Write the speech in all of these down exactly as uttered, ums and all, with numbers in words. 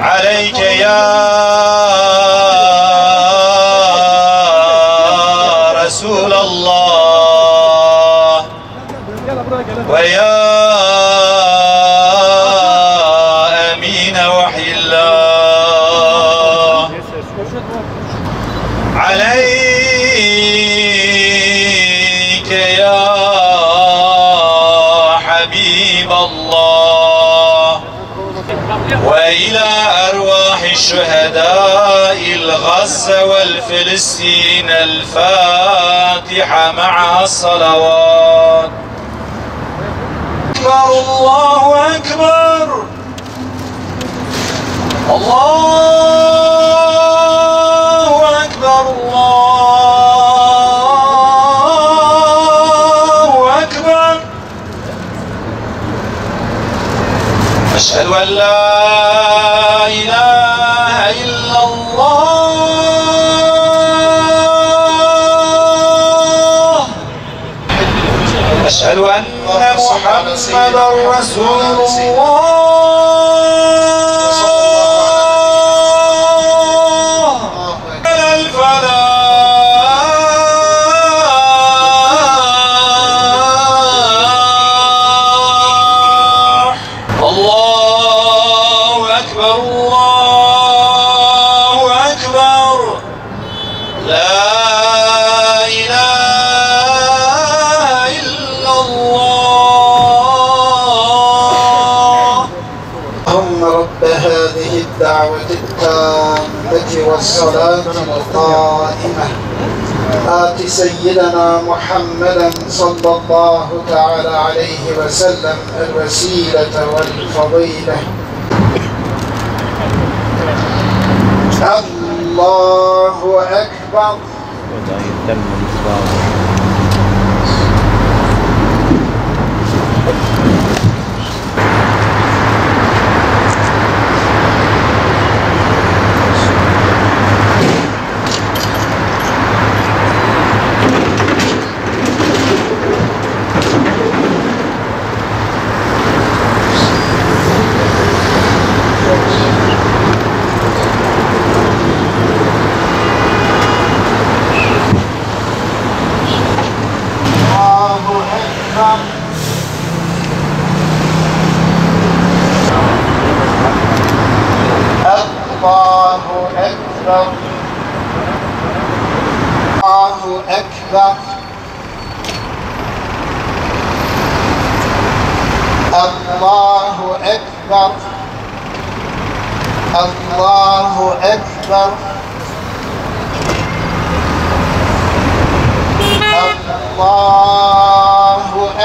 عليك يا رسول الله ويا أمين وحي الله عليك يا حبيب الله وإلى أرواح الشهداء الغزة والفلسطين الفاتحة مع الصلوات. الله أكبر الله أكبر الله أكبر أشهد أن لا إله إلا الله أشهد أن محمدا رسول الله والصلاة القائمة آت سيدنا محمدا صلى الله تعالى عليه وسلم الوسيلة والفضيلة. الله أكبر. Allahu Ekber. Allahu Ekber. Allahu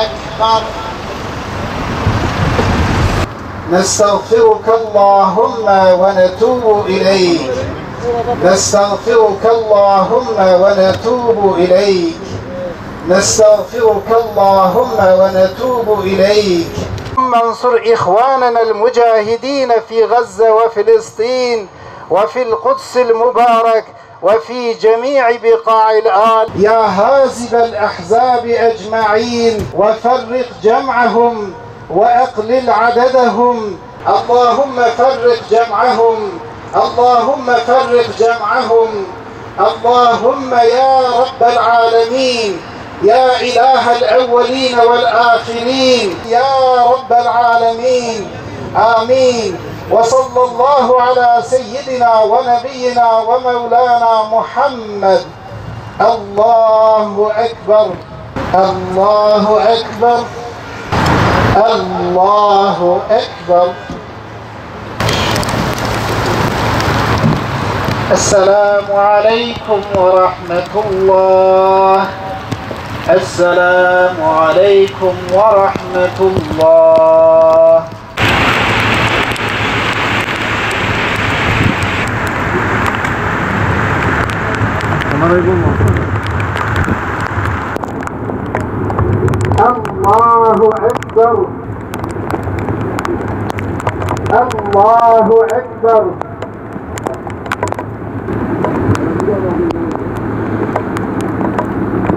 Ekber. Allahu Ekber. Nestağfiruke Allahümme ve netubu ileyk. نستغفرك اللهم ونتوب إليك نستغفرك اللهم ونتوب إليك انصر إخواننا المجاهدين في غزة وفلسطين وفي القدس المبارك وفي جميع بقاع الأرض يا هازم الأحزاب أجمعين وفرق جمعهم وأقلل عددهم اللهم فرق جمعهم اللهم فرق جمعهم اللهم يا رب العالمين يا إله الأولين والآخرين يا رب العالمين آمين. وصلى الله على سيدنا ونبينا ومولانا محمد. الله أكبر الله أكبر الله أكبر. السلام عليكم ورحمة الله السلام عليكم ورحمة الله. الله أكبر الله أكبر.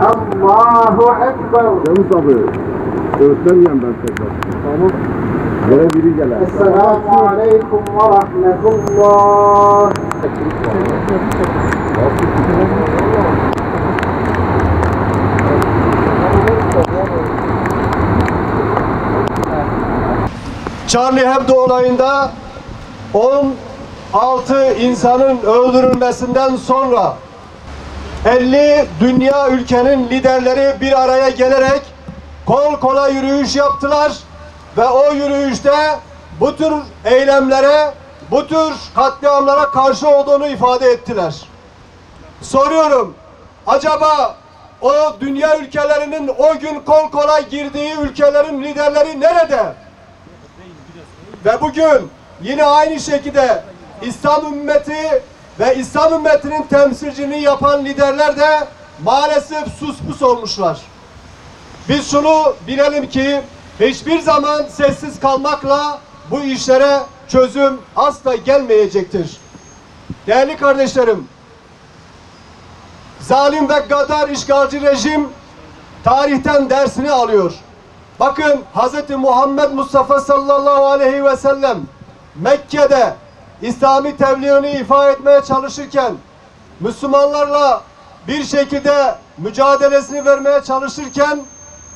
Allahu Ekber. Yavuz abi, öğretmen yandan tekrar. Tamam. Görebilirler. Esselamu aleyküm ve rahmetullah. Charlie Hebdo olayında on altı insanın öldürülmesinden sonra elli dünya ülkenin liderleri bir araya gelerek kol kola yürüyüş yaptılar ve o yürüyüşte bu tür eylemlere, bu tür katliamlara karşı olduğunu ifade ettiler. Soruyorum, acaba o dünya ülkelerinin o gün kol kola girdiği ülkelerin liderleri nerede? Ve bugün yine aynı şekilde İslam ümmeti ve İslam ümmetinin temsilciliğini yapan liderler de maalesef suspus olmuşlar. Biz şunu bilelim ki hiçbir zaman sessiz kalmakla bu işlere çözüm asla gelmeyecektir. Değerli kardeşlerim, zalim ve gaddar işgalci rejim tarihten dersini alıyor. Bakın, Hz. Muhammed Mustafa sallallahu aleyhi ve sellem Mekke'de İslami tebliğini ifade etmeye çalışırken, Müslümanlarla bir şekilde mücadelesini vermeye çalışırken,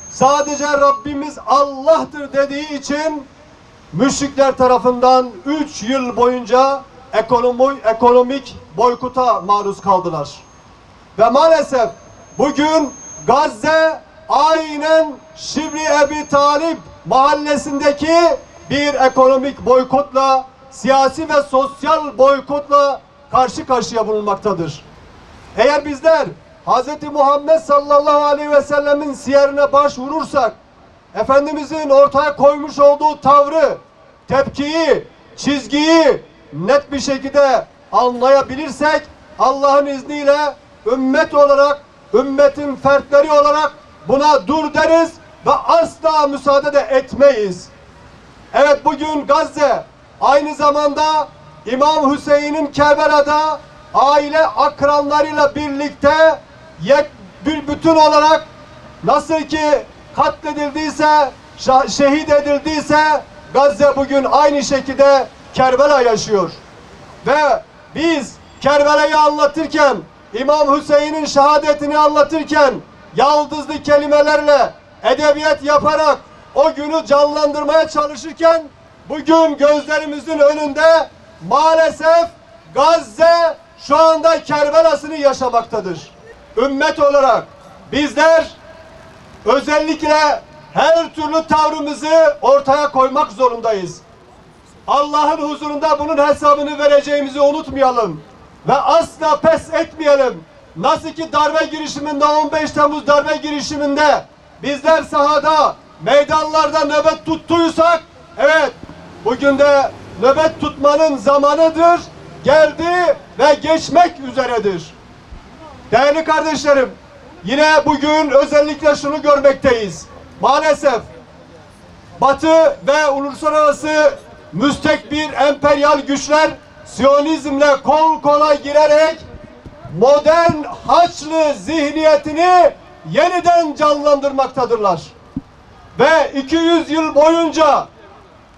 sadece Rabbimiz Allah'tır dediği için müşrikler tarafından üç yıl boyunca ekonomi, ekonomik boykota maruz kaldılar. Ve maalesef bugün Gazze aynen Şibli Ebi Talib mahallesindeki bir ekonomik boykotla, siyasi ve sosyal boykotla karşı karşıya bulunmaktadır. Eğer bizler Hz. Muhammed sallallahu aleyhi ve sellemin siyerine başvurursak, Efendimizin ortaya koymuş olduğu tavrı, tepkiyi, çizgiyi net bir şekilde anlayabilirsek, Allah'ın izniyle ümmet olarak, ümmetin fertleri olarak buna dur deriz ve asla müsaade de etmeyiz. Evet, bugün Gazze aynı zamanda İmam Hüseyin'in Kerbela'da aile akranlarıyla birlikte bir bütün olarak nasıl ki katledildiyse, şehit edildiyse, Gazze bugün aynı şekilde Kerbela yaşıyor. Ve biz Kerbela'yı anlatırken, İmam Hüseyin'in şehadetini anlatırken, yaldızlı kelimelerle edebiyat yaparak o günü canlandırmaya çalışırken, bugün gözlerimizin önünde maalesef Gazze şu anda Kerbela'sını yaşamaktadır. Ümmet olarak bizler özellikle her türlü tavrımızı ortaya koymak zorundayız. Allah'ın huzurunda bunun hesabını vereceğimizi unutmayalım ve asla pes etmeyelim. Nasıl ki darbe girişiminde, on beş Temmuz darbe girişiminde bizler sahada, meydanlarda nöbet tuttuysak, evet, bugün de nöbet tutmanın zamanıdır, geldi ve geçmek üzeredir. Değerli kardeşlerim, yine bugün özellikle şunu görmekteyiz. Maalesef Batı ve uluslararası müstekbir emperyal güçler Siyonizmle kol kola girerek modern Haçlı zihniyetini yeniden canlandırmaktadırlar. Ve iki yüz yıl boyunca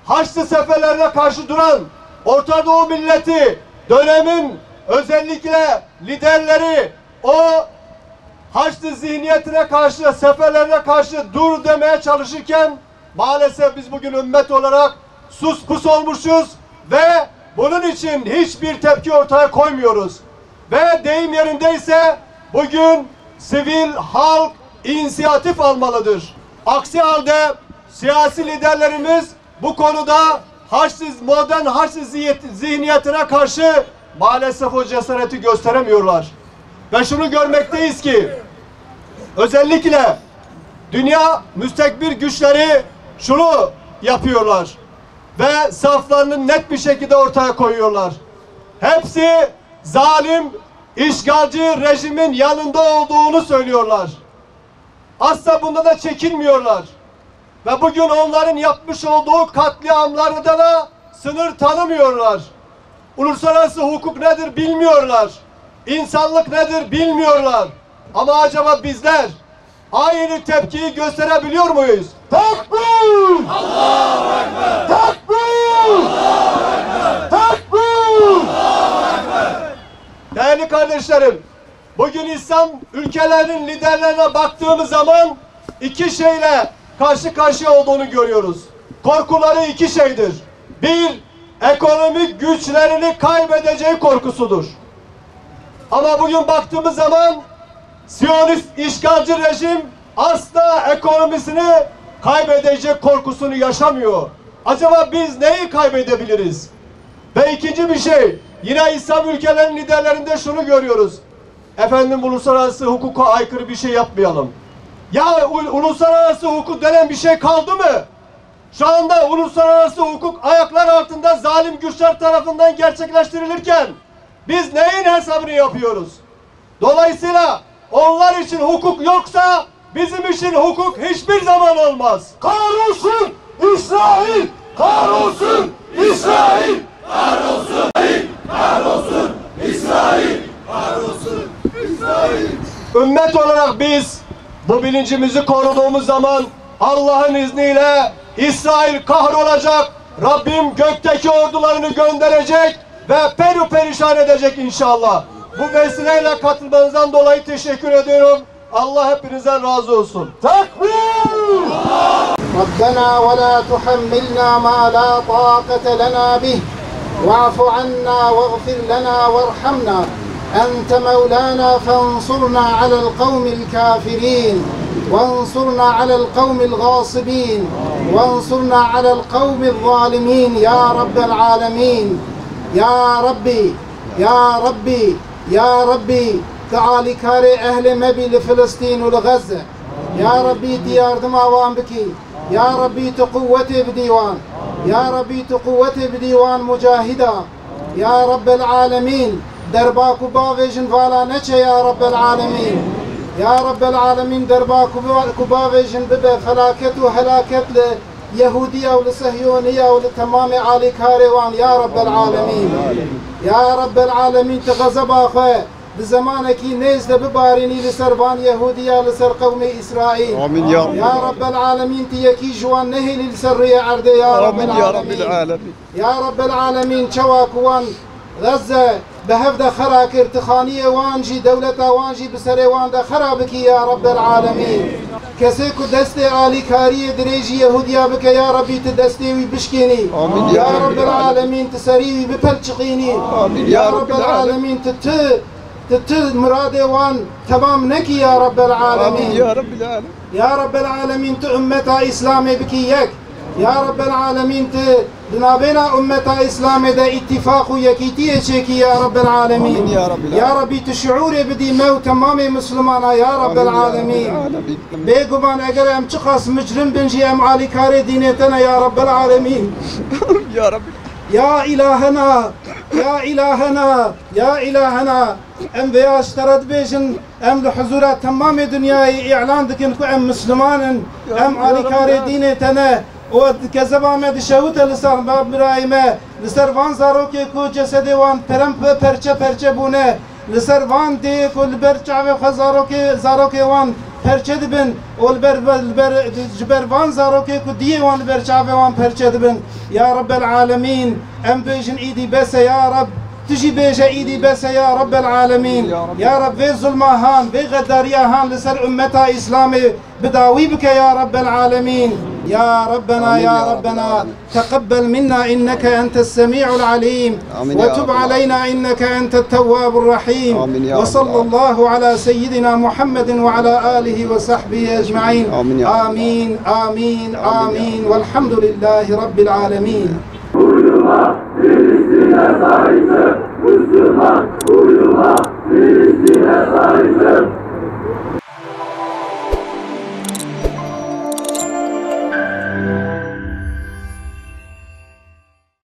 Haçlı seferlerine karşı duran Orta Doğu milleti, dönemin özellikle liderleri o Haçlı zihniyetine karşı, seferlerine karşı dur demeye çalışırken maalesef biz bugün ümmet olarak sus pus olmuşuz ve bunun için hiçbir tepki ortaya koymuyoruz. Ve deyim yerindeyse bugün sivil halk inisiyatif almalıdır. Aksi halde siyasi liderlerimiz bu konuda Haçlı, modern Haçlı zihniyetine karşı maalesef o cesareti gösteremiyorlar. Ve şunu görmekteyiz ki özellikle dünya müstekbir güçleri şunu yapıyorlar ve saflarını net bir şekilde ortaya koyuyorlar. Hepsi zalim, işgalci rejimin yanında olduğunu söylüyorlar. Asla bunda da çekinmiyorlar. Ve bugün onların yapmış olduğu katliamlarda da sınır tanımıyorlar. Uluslararası hukuk nedir bilmiyorlar. İnsanlık nedir bilmiyorlar. Ama acaba bizler aynı tepkiyi gösterebiliyor muyuz? Takbir! Allahu Ekber! Takbir! Allahu Ekber! Takbir! Allahu Ekber! Değerli kardeşlerim, bugün İslam ülkelerinin liderlerine baktığımız zaman iki şeyle karşı karşıya olduğunu görüyoruz. Korkuları iki şeydir. Bir, ekonomik güçlerini kaybedeceği korkusudur. Ama bugün baktığımız zaman Siyonist işgalci rejim asla ekonomisini kaybedecek korkusunu yaşamıyor. Acaba biz neyi kaybedebiliriz? Ve ikinci bir şey, yine İslam ülkelerinin liderlerinde şunu görüyoruz. Efendim, uluslararası hukuka aykırı bir şey yapmayalım. Ya uluslararası hukuk denen bir şey kaldı mı? Şu anda uluslararası hukuk ayaklar altında zalim güçler tarafından gerçekleştirilirken biz neyin hesabını yapıyoruz? Dolayısıyla onlar için hukuk yoksa bizim için hukuk hiçbir zaman olmaz. Kahrolsun İsrail! Kahrolsun İsrail! Kahrolsun! Kahrolsun İsrail! Kahrolsun İsrail! Ümmet olarak biz bu bilincimizi koruduğumuz zaman Allah'ın izniyle İsrail kahrolacak, Rabbim gökteki ordularını gönderecek ve peri perişan edecek inşallah. Bu vesileyle katılmanızdan dolayı teşekkür ediyorum. Allah hepinizden razı olsun. Takbir! Rabbena ve la tuhammilna ma la taqate lana bih. Ve'fu anna ve'gfir lana ve'rhamna. Ente mevlana fensurna alel kavmil kafirin. وانصرنا على القوم الغاصبين وانصرنا على القوم الظالمين يا رب العالمين يا ربي يا ربي يا ربي تعالي كاري أهل مبي لفلسطين ولغزة يا ربي ديار دماوان بكي يا ربي تقوتي بديوان يا ربي تقوتي بديوان مجاهدا يا رب العالمين درباكو باغيجن فالا نتشا يا رب العالمين Ya Rabbel Alemin derba Kuba ve Jindib'e felaket ve helaketle Yahudiye ve Sahyoniye ve tamam-ı Ali Karivan Ya Rabbel Alemin Ya Rabbel Alemin te gazaba khe bizamaneki nezde bibarini liservan Yahudiye liser kavmi İsrail Amin ya Rabbel Alemin te yeki juan nehi liserriye arde Ya Rabbel Alemin Ya Rabbel Alemin çevakuvan Gazze بهفدا خراك ارتخانية وانجي دولة وانجي بسري واندا خرابك يا رب العالمين كسيكو دستي عالي كارية دريجي يهوديا بك يا ربي تدستيوي بشكيني يا رب العالمين تسريوي ببلشقيني يا رب العالمين تت تت مرادي وان تمام نكي يا رب العالمين يا رب العالمين تأمتا إسلامي بكي يك يا رب العالمين ت دنابنا أمة إسلام دا اتفاق يكيتي شكي يا رب العالمين يا ربي تشعور بدي مو تمام مسلمانا يا رب العالمين بيجوبان أجر أم تخص مجرم بنجي أم علي كاري دينتنا يا رب العالمين يا رب يا إلهنا يا إلهنا يا إلهنا أم ذي أشترت بيجن أم لحضور تمام دنياي إعلان دكنكو أم مسلمان أم علي كاري دينتنا ود کسبامه دشوت لسر مبرایمه لسر وان زارو که کو جسدی وان پرمپ پرچه پرچه بونه لسر وان دی کل برچه و خزارو که زارو که وان پرچه دبن اول بر بر جبر وان زارو که کو دی وان برچه وان پرچه دبن یا رب العالمین ام بیشن ایدی بس یا رب تجي بيجا ايدي بس يا رب العالمين يا رب في ظلمهان في غداريهان لسر امتا اسلامي بداوي بك يا رب العالمين يا ربنا يا ربنا تقبل منا انك انت السميع العليم وتب علينا انك انت التواب الرحيم وصلى الله على سيدنا محمد وعلى اله وصحبه اجمعين امين امين امين والحمد لله رب العالمين